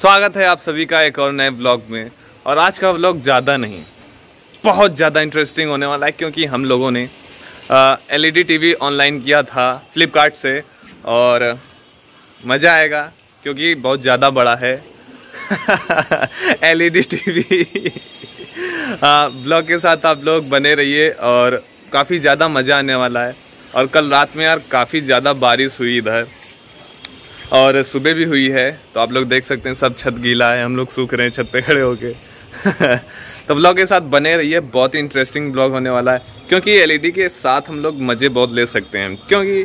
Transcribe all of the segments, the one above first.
स्वागत है आप सभी का एक और नए व्लॉग में। और आज का व्लॉग ज़्यादा नहीं, बहुत ज़्यादा इंटरेस्टिंग होने वाला है, क्योंकि हम लोगों ने एलईडी टीवी ऑनलाइन किया था फ्लिपकार्ट से। और मज़ा आएगा क्योंकि बहुत ज़्यादा बड़ा है एलईडी टीवी। व्लॉग के साथ आप लोग बने रहिए और काफ़ी ज़्यादा मज़ा आने वाला है। और कल रात में यार काफ़ी ज़्यादा बारिश हुई इधर, और सुबह भी हुई है, तो आप लोग देख सकते हैं सब छत गीला है, हम लोग सूख रहे हैं छत पे खड़े होके। तो ब्लॉग के साथ बने रहिए, बहुत ही इंटरेस्टिंग ब्लॉग होने वाला है, क्योंकि एलईडी के साथ हम लोग मज़े बहुत ले सकते हैं, क्योंकि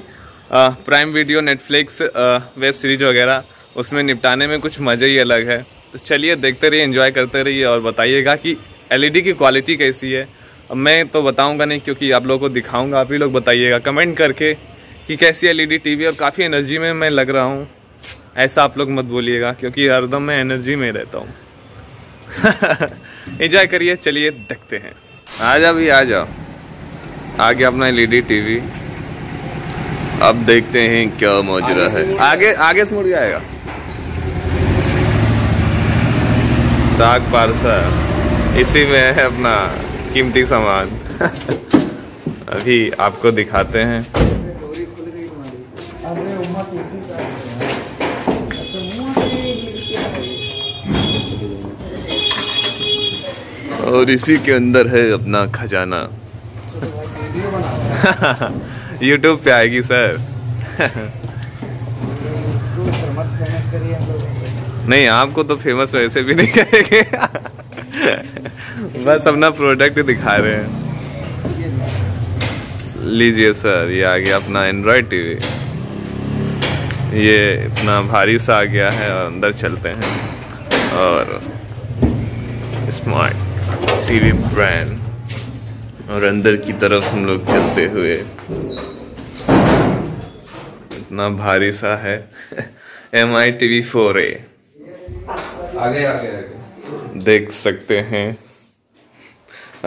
prime video, Netflix, web series वगैरह उसमें निपटाने में कुछ मज़े ही अलग है। तो चलिए देखते रहिए, एंजॉय करते रहिए और बताइएगा कि एलईडी की क्वालिटी कैसी है। मैं तो बताऊँगा नहीं, क्योंकि आप लोगों को दिखाऊँगा, आप ही लोग बताइएगा कमेंट करके कि कैसी एलईडी टीवी। और काफ़ी एनर्जी में मैं लग रहा हूँ, ऐसा आप लोग मत बोलिएगा, क्योंकि हरदम मैं एनर्जी में रहता हूँ। एंजॉय करिए, चलिए देखते हैं। आजा भी आजा, आ गया अपना एलईडी टीवी। अब देखते हैं क्या मौजूदा है। आगे आगे से मुड़ जाएगा, डाक पार्सल इसी में है अपना कीमती सामान। अभी आपको दिखाते हैं। और इसी के अंदर है अपना खजाना। YouTube पे आएगी सर। नहीं, आपको तो फेमस वैसे भी नहीं करेंगे। बस अपना प्रोडक्ट दिखा रहे हैं। लीजिए सर, ये आ गया अपना एंड्रॉयड टीवी। ये इतना भारी सा आ गया है, और अंदर चलते हैं। और स्मार्ट टीवी ब्रांड, और अंदर की तरफ हम लोग चलते हुए, इतना भारी सा है। Mi TV 4A आगे आगे देख सकते हैं।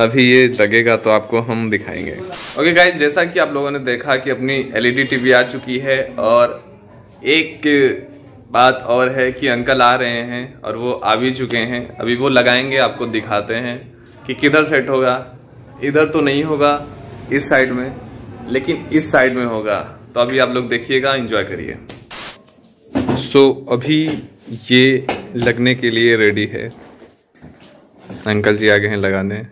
अभी ये लगेगा तो आपको हम दिखाएंगे। ओके गाइज, जैसा कि आप लोगों ने देखा कि अपनी एलईडी टीवी आ चुकी है। और एक बात और है कि अंकल आ रहे हैं, और वो आ भी चुके हैं। अभी वो लगाएंगे, आपको दिखाते हैं कि किधर सेट होगा। इधर तो नहीं होगा इस साइड में, लेकिन इस साइड में होगा। तो अभी आप लोग देखिएगा, एंजॉय करिए। सो अभी ये लगने के लिए रेडी है। अंकल जी आ गए हैं लगाने।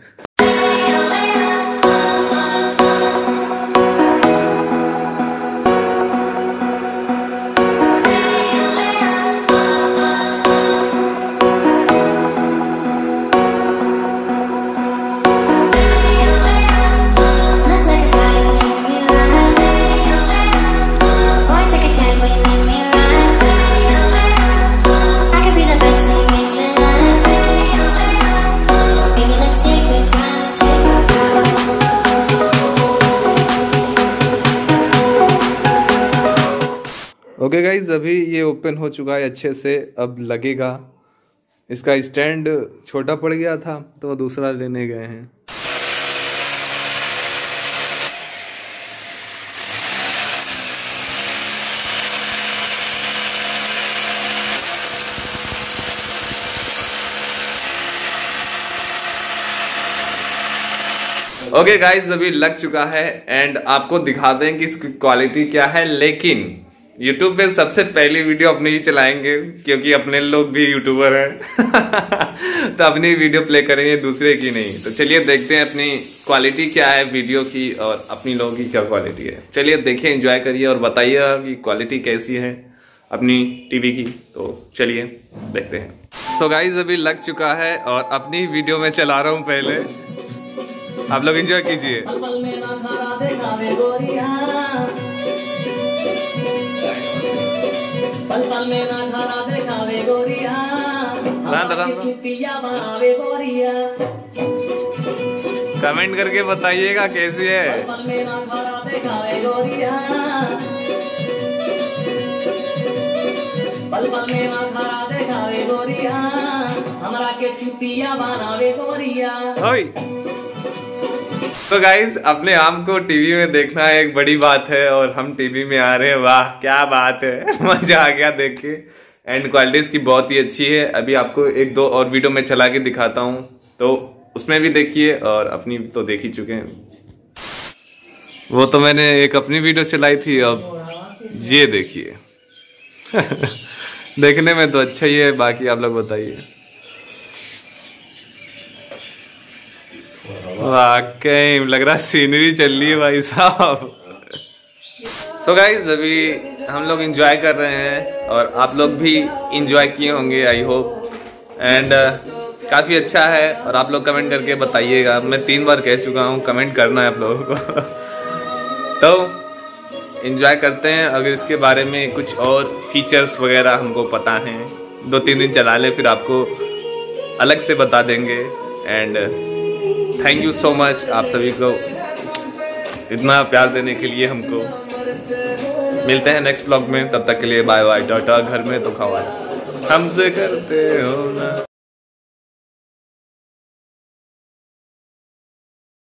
ओके गाइज, अभी ये ओपन हो चुका है अच्छे से। अब लगेगा, इसका स्टैंड छोटा पड़ गया था तो दूसरा लेने गए हैं। ओके गाइज, अभी लग चुका है, एंड आपको दिखा दें कि इसकी क्वालिटी क्या है। लेकिन YouTube पे सबसे पहली वीडियो अपने ही चलाएंगे, क्योंकि अपने लोग भी यूट्यूबर हैं। तो अपनी वीडियो प्ले करेंगे, दूसरे की नहीं। तो चलिए देखते हैं अपनी क्वालिटी क्या है वीडियो की, और अपनी लोगों की क्या क्वालिटी है। चलिए देखिए, एंजॉय करिए और बताइए कि क्वालिटी कैसी है अपनी टीवी की। तो चलिए देखते हैं। सो गाइज, अभी लग चुका है और अपनी वीडियो में चला रहा हूँ। पहले आप लोग एंजॉय कीजिए। कमेंट करके बताइएगा कैसी है। तो गाइज, अपने आम को टीवी में देखना एक बड़ी बात है, और हम टीवी में आ रहे हैं। वाह क्या बात है, मजा आ गया देख के। एंड क्वालिटी इसकी बहुत ही अच्छी है। अभी आपको एक दो और वीडियो में चला के दिखाता हूँ, तो उसमें भी देखिए और अपनी तो देख ही चुके हैं। वो तो मैंने एक अपनी वीडियो चलाई थी, अब ये देखिए देखने में तो अच्छा ही है, बाकी आप लोग बताइए। वाकई लग रहा सीनरी चल रही है भाई साहब। सो गाइज अभी हम लोग एंजॉय कर रहे हैं और आप लोग भी एंजॉय किए होंगे आई होप, एंड काफ़ी अच्छा है। और आप लोग कमेंट करके बताइएगा, मैं 3 बार कह चुका हूँ कमेंट करना है आप लोगों को। तो एंजॉय करते हैं। अगर इसके बारे में कुछ और फीचर्स वगैरह हमको पता हैं, 2-3 दिन चला लें फिर आपको अलग से बता देंगे। And thank you so much आप सभी को इतना प्यार देने के लिए हमको। मिलते हैं नेक्स्ट व्लॉग में, तब तक के लिए बाय बाय टाटा। घर में तो खाओ हमसे करते हो।